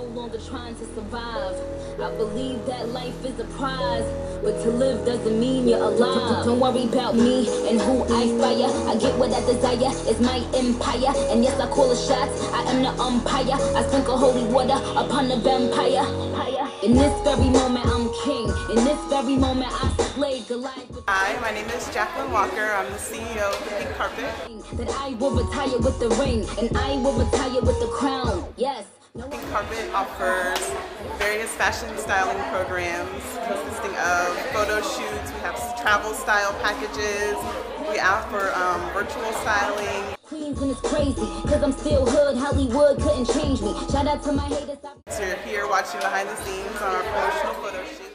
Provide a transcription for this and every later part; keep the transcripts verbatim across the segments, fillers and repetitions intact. no longer trying to survive. I believe that life is a prize, but to live doesn't mean you're alive. Don't worry about me and who I fire. I get what I desire, it's my empire. And yes, I call the shots, I am the umpire. I sprinkle holy water upon the vampire. In this very moment, I'm king. In this very moment, I slay Goliath. Hi, my name is Jacqueline Walker. I'm the C E O of The Pink Carpet. That I will retire with the ring, and I will retire with the crown. Yes. The Pink Carpet offers various fashion styling programs consisting of photo shoots. We have travel style packages. We offer um, virtual styling. Queens, and it's crazy because I'm still hood. Hollywood couldn't change me. Shout out to my haters. So you're here watching behind the scenes on our promotional photo shoot.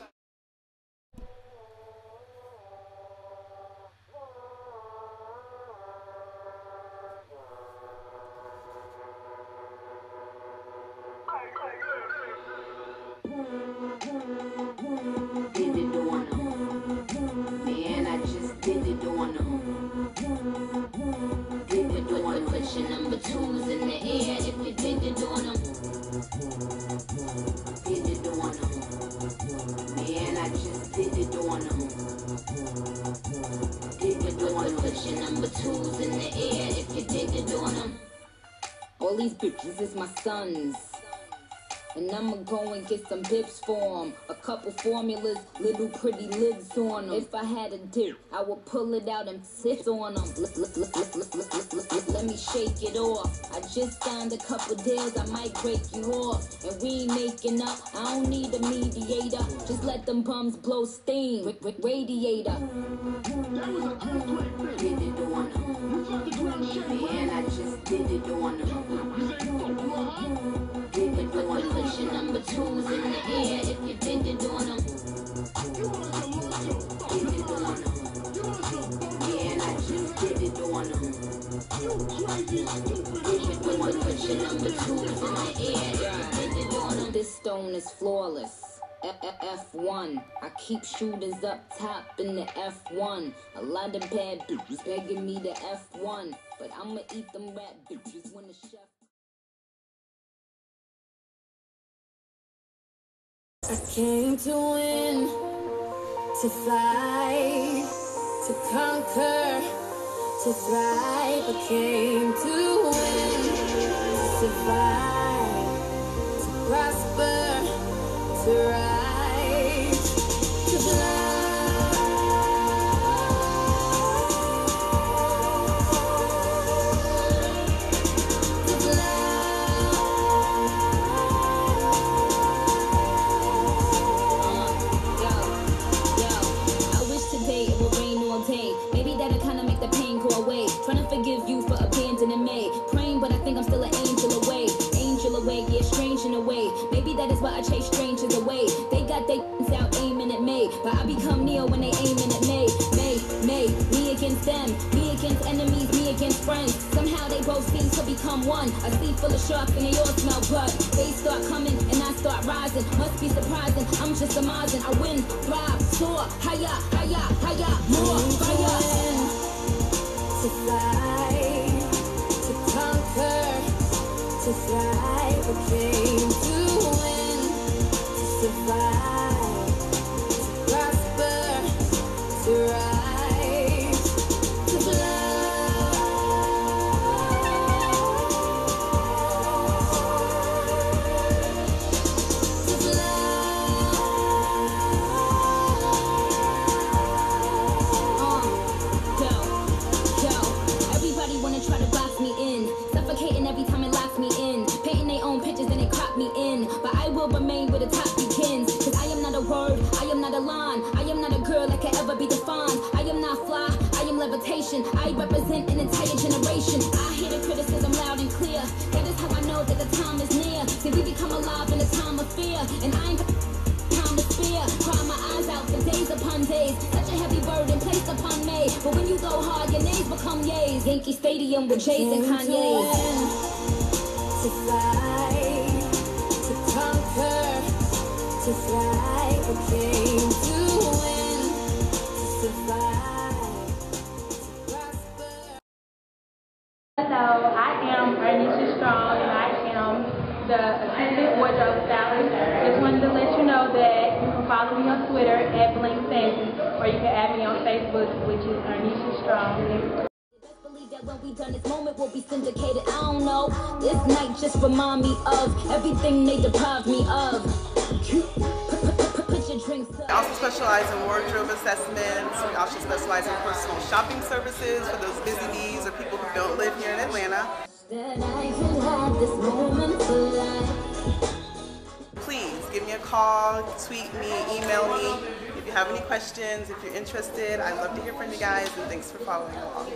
All these bitches is my sons, and I'ma go and get some bibs for them. A couple formulas, little pretty lids on them. If I had a dip, I would pull it out and sit on them. Let me shake it off. I just signed a couple deals, I might break you off. And we making up, I don't need a mediator. Just let them bums blow steam. Rick, Rick, radiator. That was a great thing. Did it on them. You took the ground shit, man. I just did it on them. Number two's in the air if you did it on them. Did it on them. Yeah, and I just did it on them. Put your number two's in the air if you did it on them. This stone is flawless. F one. I keep shooters up top in the F one. A lot of bad bitches begging me the F one. But I'ma eat them rat bitches when the chef. I came to win, to fight, to conquer, to thrive. I came to win, to survive, to prosper, to rise, to fly, to fly. Forgive you for abandoning me, praying, but I think I'm still an angel away. Angel away, yeah, strange in a way. Maybe that is why I chase strangers away. They got they out aiming at me, but I become Neo when they aiming at me. May, may, me against them, me against enemies, me against friends. Somehow they both seem to become one. A sea full of sharks and they all smell blood. They start coming and I start rising. Must be surprising, I'm just amazing. I win, thrive, soar, higher, higher, higher, more fire. To fight, to conquer, to thrive. I came to win, to survive, to prosper, to rise, to fly, to fly. Remain with the top begins, cause I am not a word, I am not a line, I am not a girl that can ever be defined. I am not fly, I am levitation, I represent an entire generation. I hear the criticism loud and clear, that is how I know that the time is near. See, we become alive in a time of fear, and I ain't got time to spare. Cry my eyes out for days upon days, such a heavy burden placed upon me. But when you go hard, your names become yays. Yankee Stadium with Jay-Z and Kanye. To fly, to fly, I came to win, to survive, to prosper. So I am Ernestia Strong, and I am the attendant wardrobe Facebook, which is Arnisha Strong. Best believe that when we done, this moment will be syndicated. I don't know. This night just remind me of everything they deprived me of. Put your drinks up. I also specialize in wardrobe assessments. We also specialize in personal shopping services for those busy bees or people who don't live here in Atlanta. That I can have this moment for life. Please give me a call, tweet me, email me. If you have any questions, if you're interested, I'd love to hear from you guys, and thanks for following along.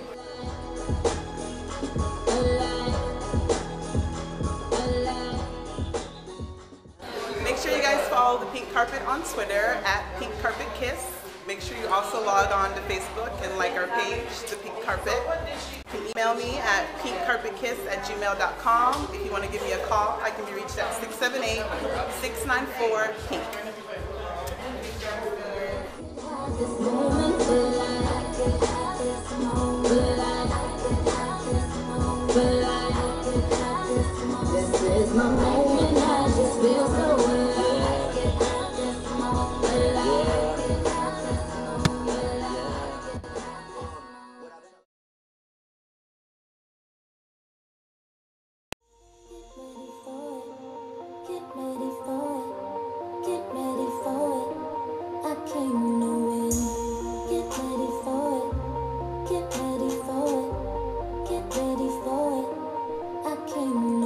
Make sure you guys follow The Pink Carpet on Twitter at Pink Carpet Kiss. Make sure you also log on to Facebook and like our page, The Pink Carpet. You can email me at pink carpet kiss at gmail dot com. If you want to give me a call, I can be reached at six seven eight, six nine four, pink. Get ready for it, get ready for it, I came